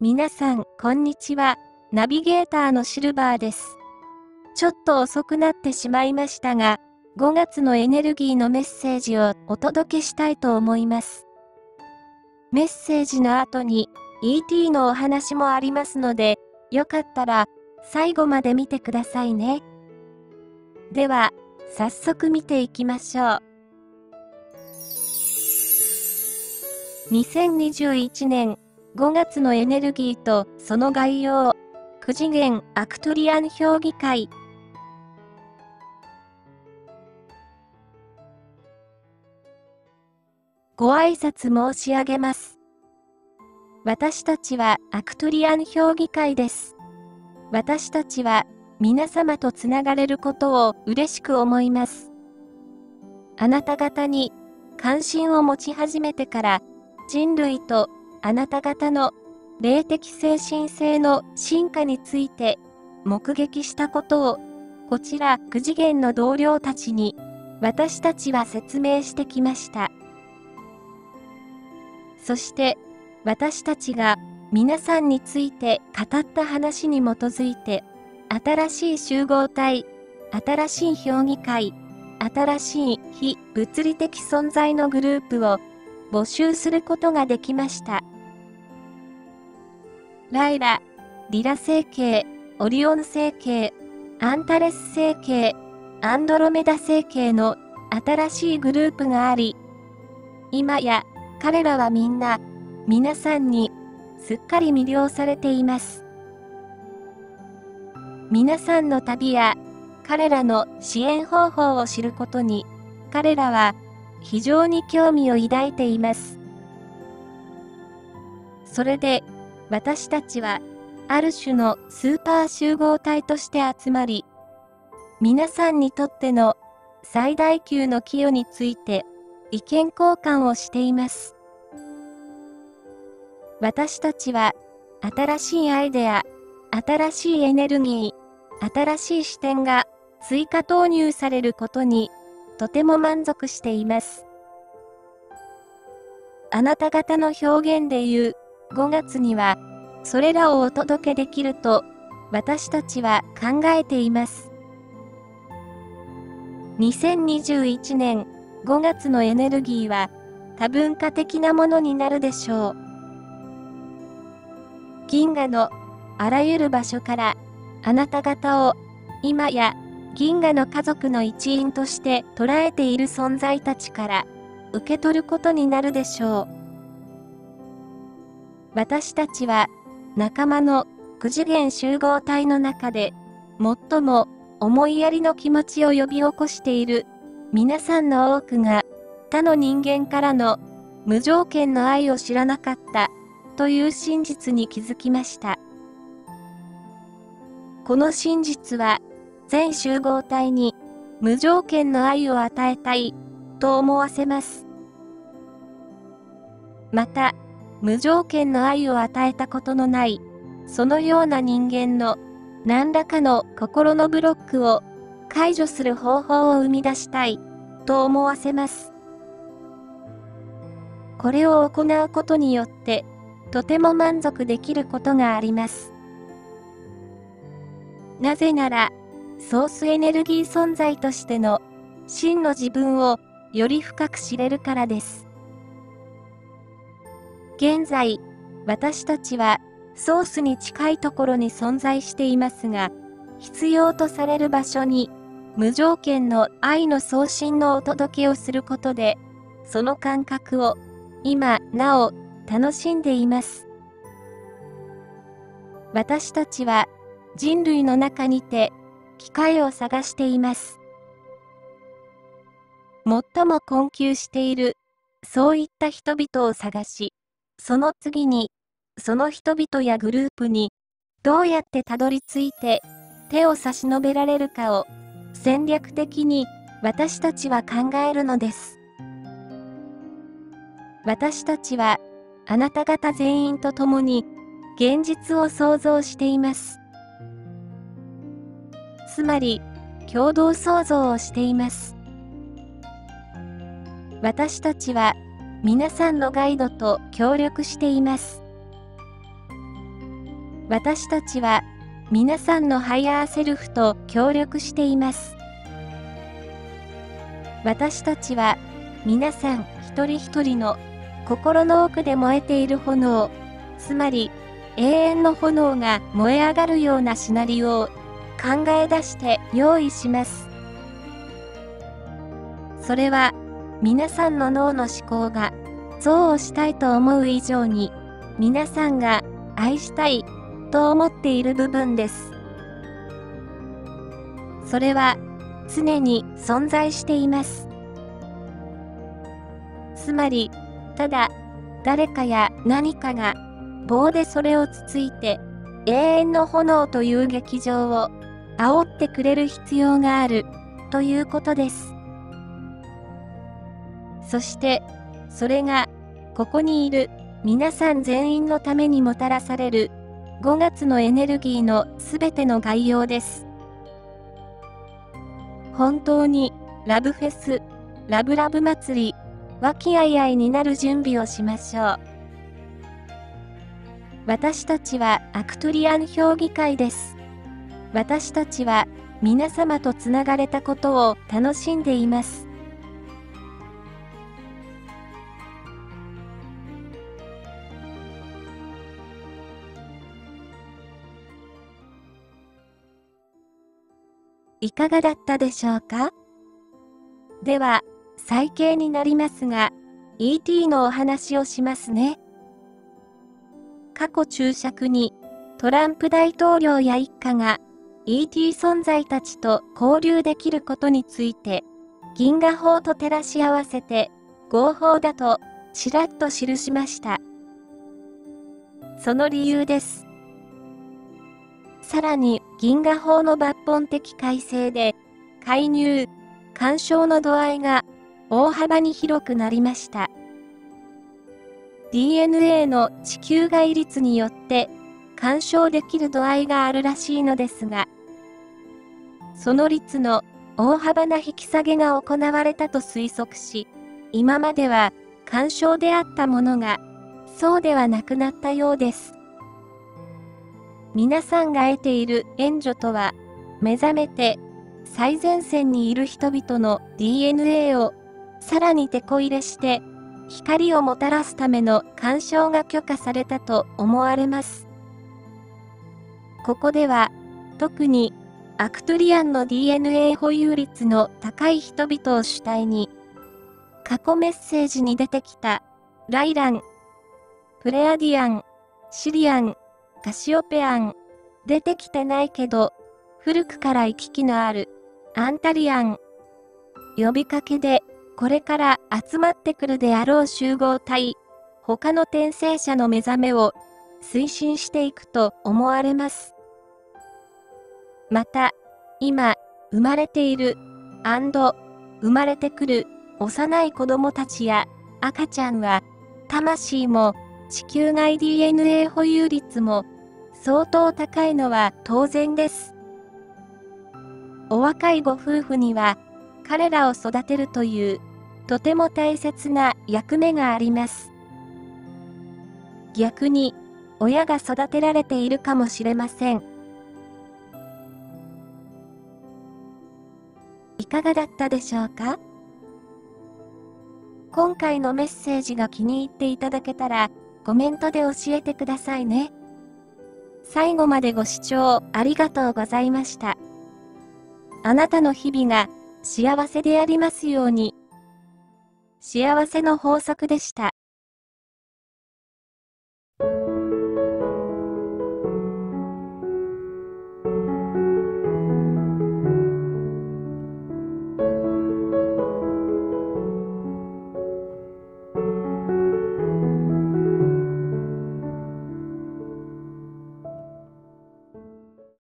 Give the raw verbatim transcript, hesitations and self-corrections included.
皆さん、こんにちは。ナビゲーターのシルバーです。ちょっと遅くなってしまいましたが、ごがつのエネルギーのメッセージをお届けしたいと思います。メッセージの後に イーティー のお話もありますので、よかったら最後まで見てくださいね。では、早速見ていきましょう。にせんにじゅういちねんごがつのエネルギーとその概要、きゅう次元アクトリアン評議会。ご挨拶申し上げます。私たちはアクトリアン評議会です。私たちは皆様とつながれることを嬉しく思います。あなた方に関心を持ち始めてから、人類とあなた方の霊的精神性の進化について目撃したことをこちらきゅう次元の同僚たちに私たちは説明してきました。そして私たちが皆さんについて語った話に基づいて新しい集合体、新しい評議会、新しい非物理的存在のグループを募集することができました。ライラ、リラ星系、オリオン星系、アンタレス星系、アンドロメダ星系の新しいグループがあり、今や彼らはみんな、皆さんにすっかり魅了されています。皆さんの旅や彼らの支援方法を知ることに、彼らは非常に興味を抱いています。それで、私たちは、ある種のスーパー集合体として集まり、皆さんにとっての最大級の寄与について意見交換をしています。私たちは、新しいアイデア、新しいエネルギー、新しい視点が追加投入されることに、とても満足しています。あなた方の表現で言うごがつにはそれらをお届けできると私たちは考えています。にせんにじゅういちねんごがつのエネルギーは多文化的なものになるでしょう。銀河のあらゆる場所からあなた方を今や銀河の家族の一員として捉えている存在たちから受け取ることになるでしょう。私たちは仲間のきゅう次元集合体の中で最も思いやりの気持ちを呼び起こしている皆さんの多くが他の人間からの無条件の愛を知らなかったという真実に気づきました。この真実は全集合体に無条件の愛を与えたいと思わせます。また、無条件の愛を与えたことのない、そのような人間の何らかの心のブロックを解除する方法を生み出したいと思わせます。これを行うことによって、とても満足できることがあります。なぜなら、ソースエネルギー存在としての真の自分をより深く知れるからです。現在、私たちはソースに近いところに存在していますが、必要とされる場所に無条件の愛の送信のお届けをすることで、その感覚を今なお楽しんでいます。私たちは人類の中にて、機会を探しています。最も困窮している、そういった人々を探し、その次に、その人々やグループに、どうやってたどり着いて、手を差し伸べられるかを、戦略的に私たちは考えるのです。私たちは、あなた方全員と共に、現実を想像しています。つまり、共同創造をしています。私たちは、皆さんのガイドと協力しています。私たちは皆さんのハイヤーセルフと協力しています。私たちは皆さん一人一人の心の奥で燃えている炎、つまり永遠の炎が燃え上がるようなシナリオを考え出して用意します。それは皆さんの脳の思考が憎悪したいと思う以上に皆さんが愛したいと思っている部分です。それは常に存在しています。つまりただ誰かや何かが棒でそれをつついて永遠の炎という劇場を煽ってくれる必要があるということです。そしてそれがここにいる皆さん全員のためにもたらされるごがつのエネルギーのすべての概要です。本当にラブフェス、ラブラブ祭り、和気あいあいになる準備をしましょう。私たちはアクトゥリアン評議会です。私たちは皆様とつながれたことを楽しんでいます。いかがだったでしょうか？では、最軽になりますが、イーティー のお話をしますね。過去注釈に、トランプ大統領や一家が イーティー 存在たちと交流できることについて、銀河法と照らし合わせて合法だとちらっと記しました。その理由です。さらに、銀河法の抜本的改正で、介入、干渉の度合いが大幅に広くなりました。ディーエヌエー の地球外率によって、干渉できる度合いがあるらしいのですが、その率の大幅な引き下げが行われたと推測し、今までは干渉であったものが、そうではなくなったようです。皆さんが得ている援助とは、目覚めて最前線にいる人々の ディーエヌエー をさらにてこ入れして、光をもたらすための干渉が許可されたと思われます。ここでは、特にアクトゥリアンの ディーエヌエー 保有率の高い人々を主体に、過去メッセージに出てきたライラン、プレアディアン、シリアン、カシオペアン、出てきてないけど、古くから行き来のある、アンタリアン。呼びかけで、これから集まってくるであろう集合体、他の転生者の目覚めを推進していくと思われます。また、今、生まれている、and、生まれてくる、幼い子供たちや赤ちゃんは、魂も、地球外 ディーエヌエー 保有率も相当高いのは当然です。お若いご夫婦には彼らを育てるというとても大切な役目があります。逆に親が育てられているかもしれません。いかがだったでしょうか？今回のメッセージが気に入っていただけたらコメントで教えてくださいね。最後までご視聴ありがとうございました。あなたの日々が幸せでありますように。幸せの法則でした。